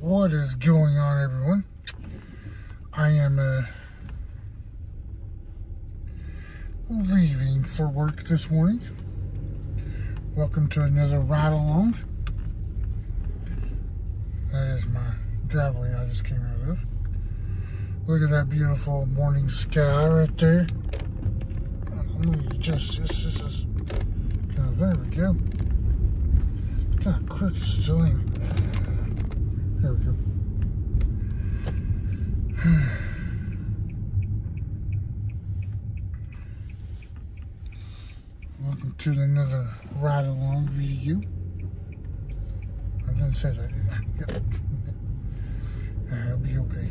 What is going on, everyone? I am leaving for work this morning. Welcome to another ride along. That is my driveway I just came out of. Look at that beautiful morning sky right there. Let me adjust this. This is kind of, there we go. Kind of crooked still, ain't it? There we go. Welcome to another ride along video. I didn't say that, did I? Yep. I'll be okay.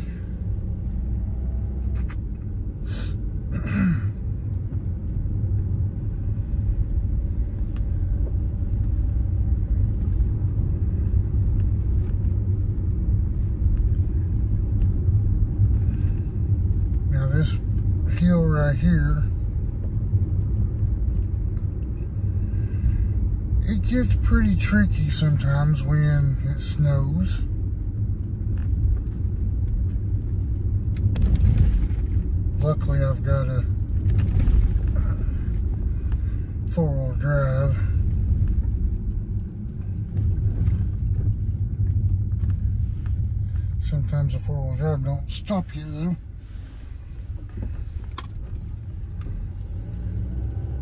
Now this hill right here, it gets pretty tricky sometimes when it snows. Luckily, I've got a four-wheel drive. Sometimes a four-wheel drive don't stop you, though.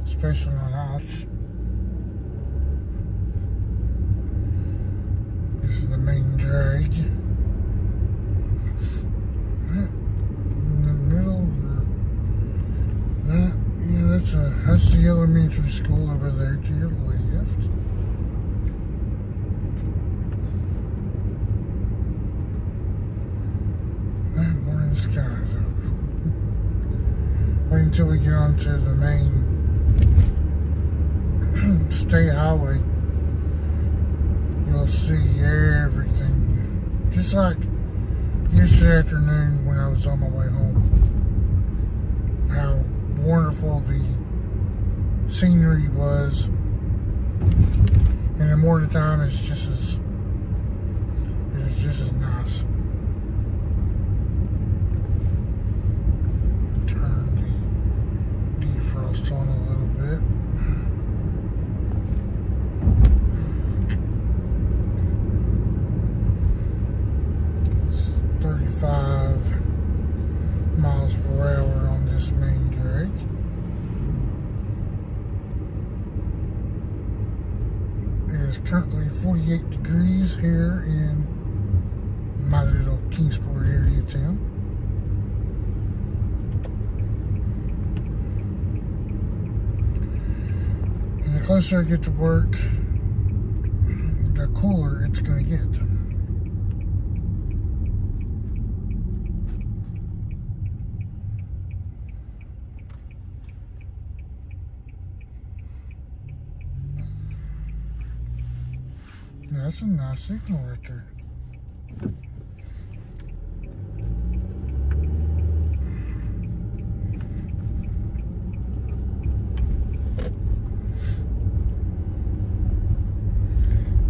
Especially on ice. This is the main drag. That's the elementary school over there to your left. That morning sky though. Wait until we get onto the main state highway. You'll see everything. Just like yesterday afternoon when I was on my way home. How wonderful the scenery was, and the morning time is just as nice. Turn the defrost on a little bit. It's 35 miles per hour on this main drag. It is currently 48 degrees here in my little Kingsport area town. And the closer I get to work, the cooler it's going to get. That's a nice signal right there.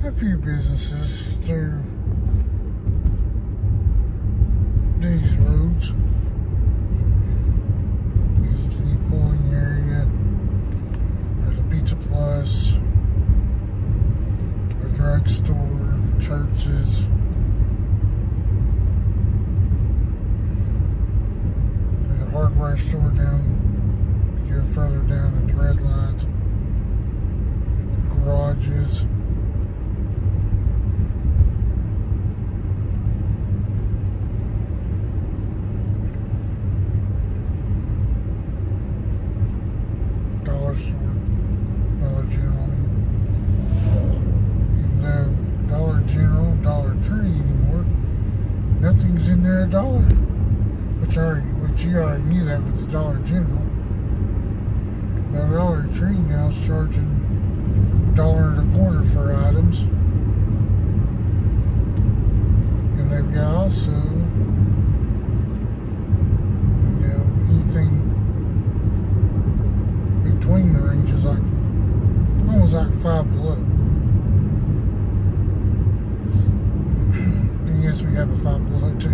A few businesses through these roads. The bowling area. There's a Pizza Plus. Drugstore, churches. There's a hardware store down, you go further down at the red lines. Garages. Dollar store, Dollar General. Dollar General, Dollar Tree anymore. Nothing's in there a dollar. Which you already knew that with the Dollar General. But Dollar Tree now is charging $1.25 for items. And they've got also, anything between the ranges, like almost like $5 below. fat boy I do.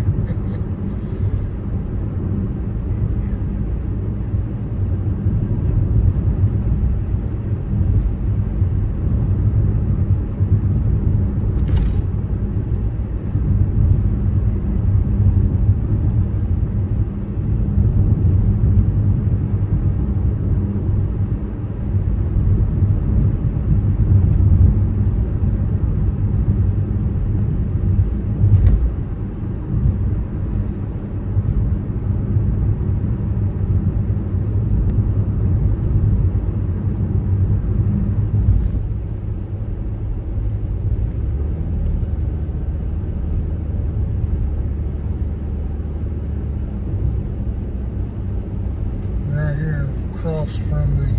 Across from the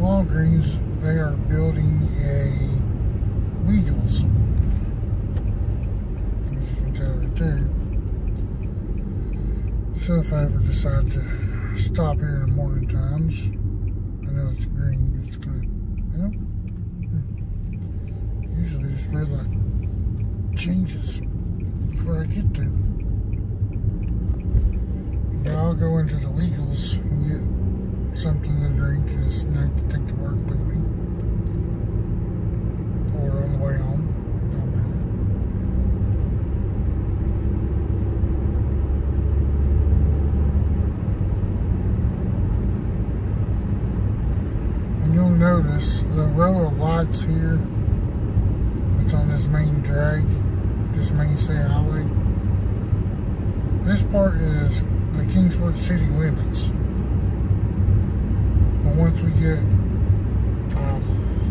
Walgreens, they are building a Weagles, as you can tell right there. So if I ever decide to stop here in the morning times, I know it's green, but it's gonna, you know, usually this red light changes before I get there. But I'll go into the Weagles and get something to drink and a snack to take to work with me, or on the way home, don't matter. And you'll notice the row of lights here that's on this main drag, this mainstay highway. This part is the Kingsport city limits. But once we get, I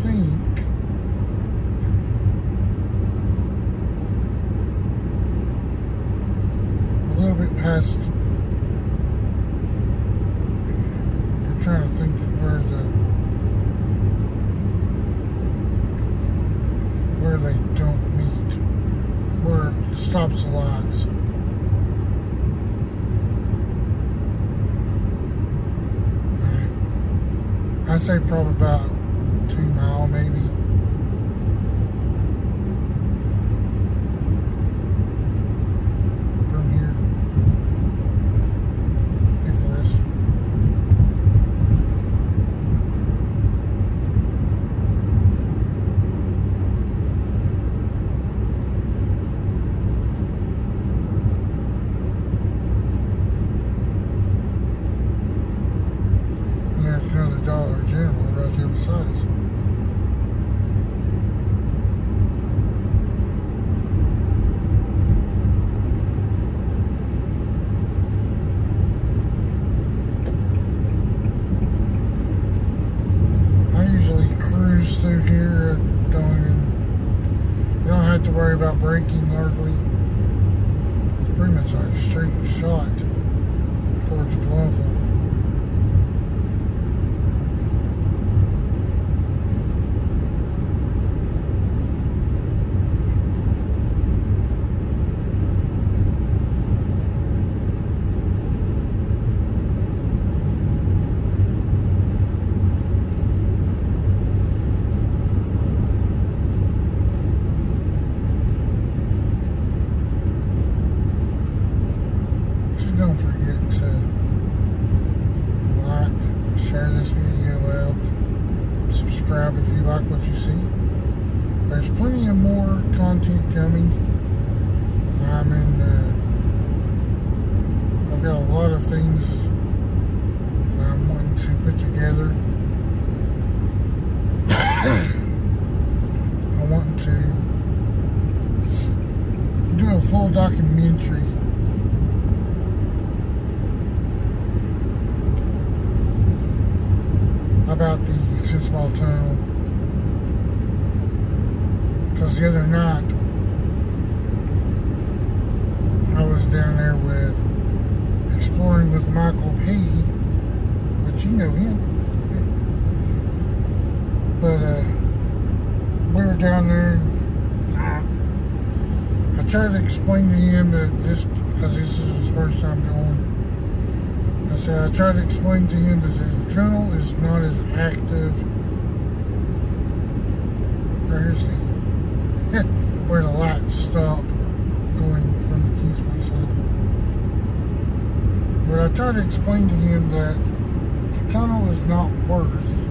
think, a little bit past, I'm trying to think where they don't meet, where it stops the lights. I'd say probably about 2 miles, maybe. From here. If less. Dollar General right here beside us. I usually cruise through here. You don't have to worry about braking hardly. It's pretty much like a straight shot towards Blountville. Don't forget to like, share this video out, subscribe if you like what you see. There's plenty of more content coming. I've got a lot of things that I'm wanting to put together. I want to do a full documentary about the Kingsport tunnel, because the other night I was down there with exploring with Michael P, but you know him, but we were down there and I tried to explain to him that this, because this is his first time going, I tried to explain to him that the tunnel is not as active. Where is the where the lights stop? going from the Kingsport side. But I tried to explain to him that the tunnel is not worth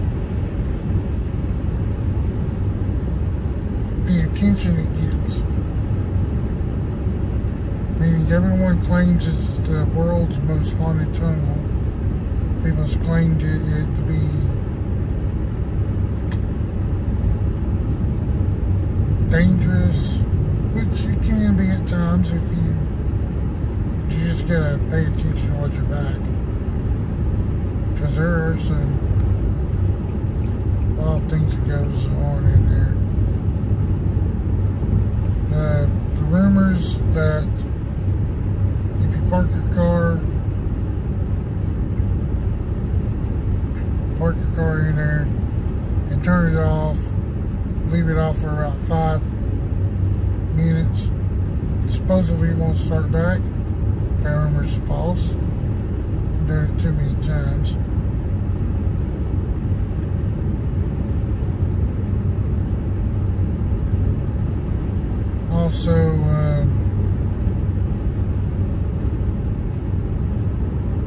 the attention it gets. Meaning everyone claims it's the world's most haunted tunnel. People's claimed it to be dangerous, which it can be at times if you just gotta pay attention to what you're back. Because there are some wild things that goes on in there. The rumors that if you park your car in there and turn it off, leave it off for about 5 minutes, supposedly it won't start back. That rumor's false. I've done it too many times. Also,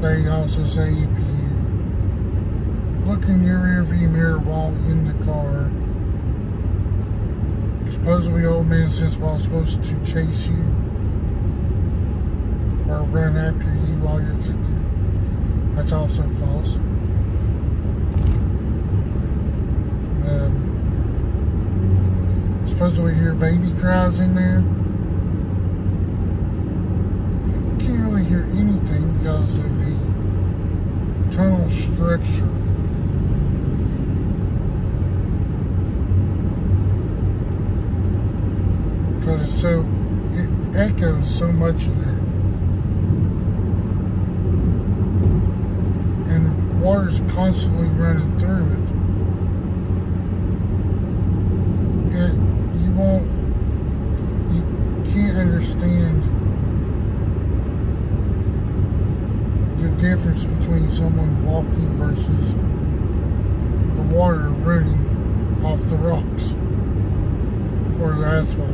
they also say if you look in your rearview mirror while in the car, supposedly old man says while supposed to chase you or run after you while you're sitting there. That's also false. Supposedly hear baby cries in there. You can't really hear anything because of the tunnel structure. Because it's so, it echoes so much in there. And the water's constantly running through it. You can't understand the difference between someone walking versus the water running off the rocks or the asphalt .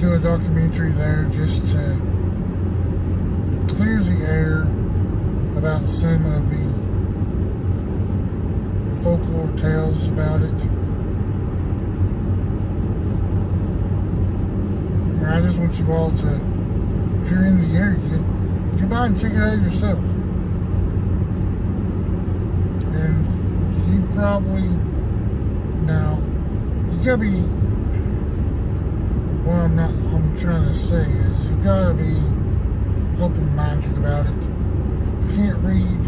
Do a documentary there just to clear the air about some of the folklore tales about it. And I just want you all to, if you're in the area, get by and check it out yourself. And you probably, now, you gotta be, what I'm trying to say is you gotta be open-minded about it. You can't read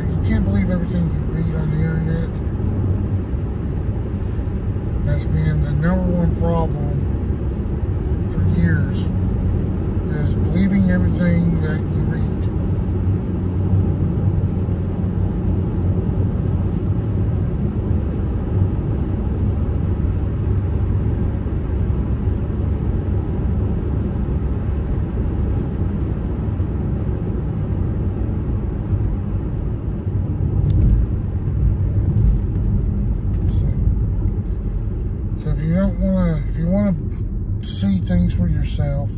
you can't believe everything you read on the internet. That's been the number one problem for years, is believing everything that you read. If you want to see things for yourself,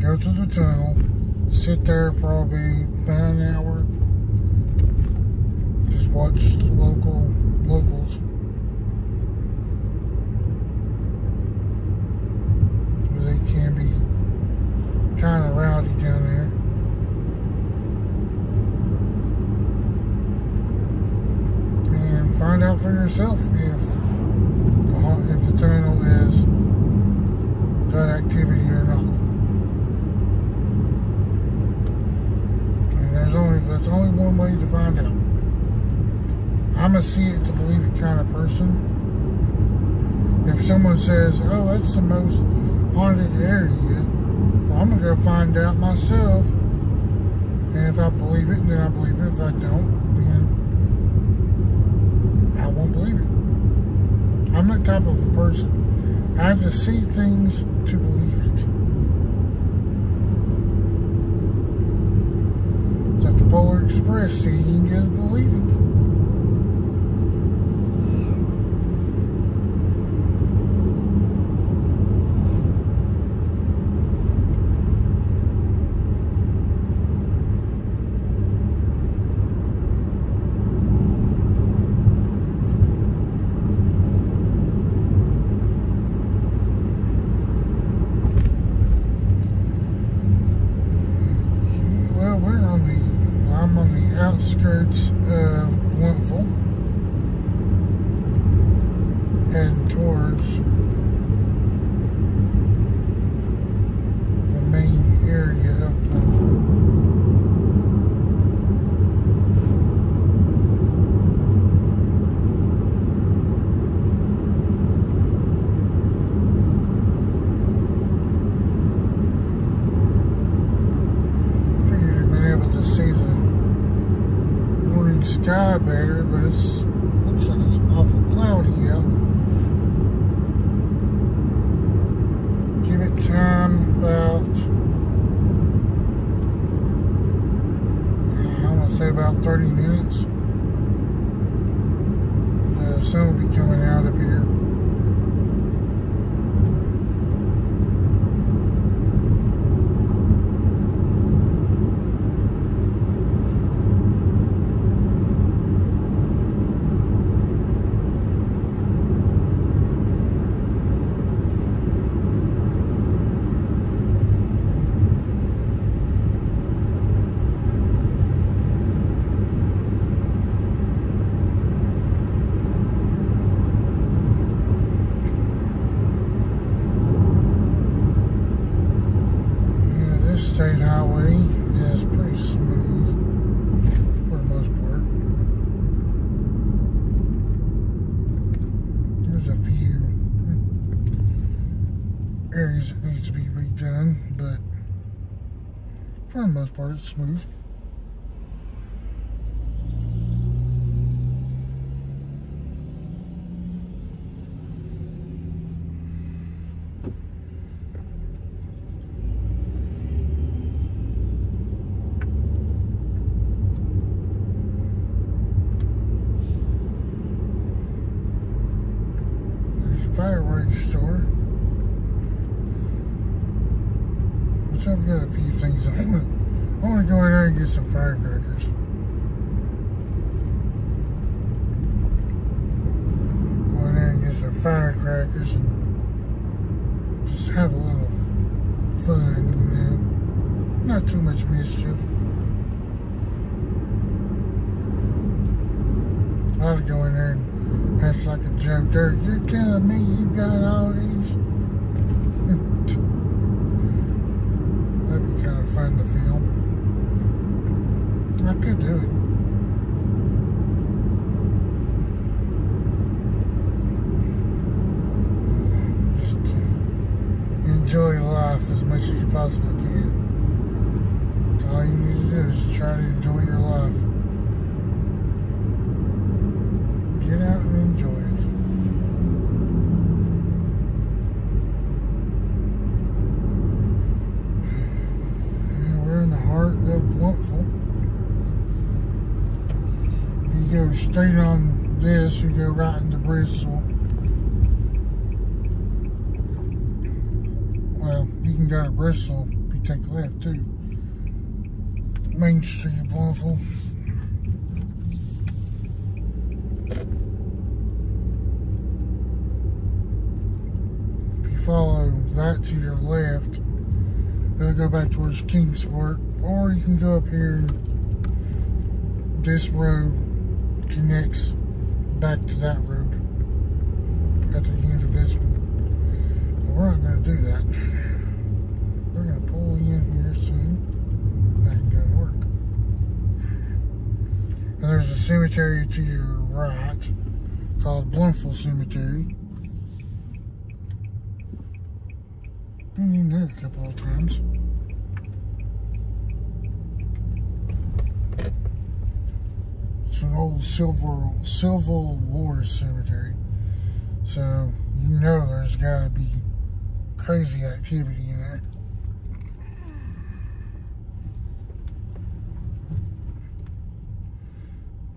go to the tunnel, sit there probably about an hour, just watch the locals. They can be kind of rowdy down there. And find out for yourself if the tunnel is that activity or not. And that's only one way to find out. I'm a see it to believe it kind of person. If someone says, "Oh, that's the most haunted area," well, I'm gonna go find out myself. And if I believe it, then I believe it. If I don't, then I won't believe it. I'm that type of person. I have to see things to believe it. It's like the Polar Express, seeing is believing. Outskirts of Blountville, heading towards the main area of Blountville. Figured I've been able to see the sky better, but it looks like it's awful cloudy out. Give it time I want to say about 30 minutes. The sun will be coming out up here. State highway is pretty smooth for the most part. There's a few areas that need to be redone, but for the most part it's smooth. Fireworks store, which I've got a few things on. I want to go in there and get some firecrackers. Go in there and get some firecrackers and just have a little fun, you know, not too much mischief. I ought to go in there and that's like a joke there. You're telling me you got all these? That'd be kind of fun to film. I could do it. Just enjoy life as much as you possibly can. That's all you need to do is try to enjoy your life. Get out and enjoy it. And we're in the heart of Blountville. You go straight on this, you go right into Bristol. Well, you can go to Bristol if you take a left too. Main Street of Blountville. Follow that to your left, it'll go back towards Kingsport, or you can go up here. This road connects back to that road at the end of this one, but we're not going to do that. We're going to pull in here soon and go to work. And there's a cemetery to your right called Blountville Cemetery. Been in there a couple of times. It's an old Civil War cemetery, so you know there's got to be crazy activity in it.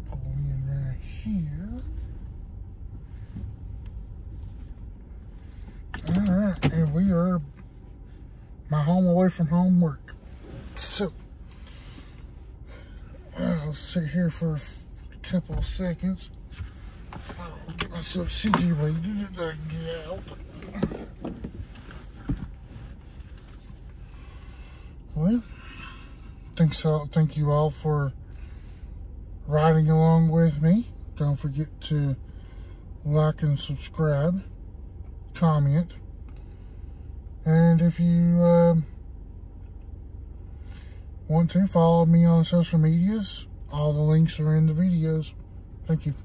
Pull in right here. Alright, and we are my home away from home work. So, I'll sit here for a couple of seconds. I'll get myself situated and I can get out. Well, thank you all for riding along with me. Don't forget to like and subscribe, comment, and if you want to follow me on social medias, all the links are in the videos. Thank you.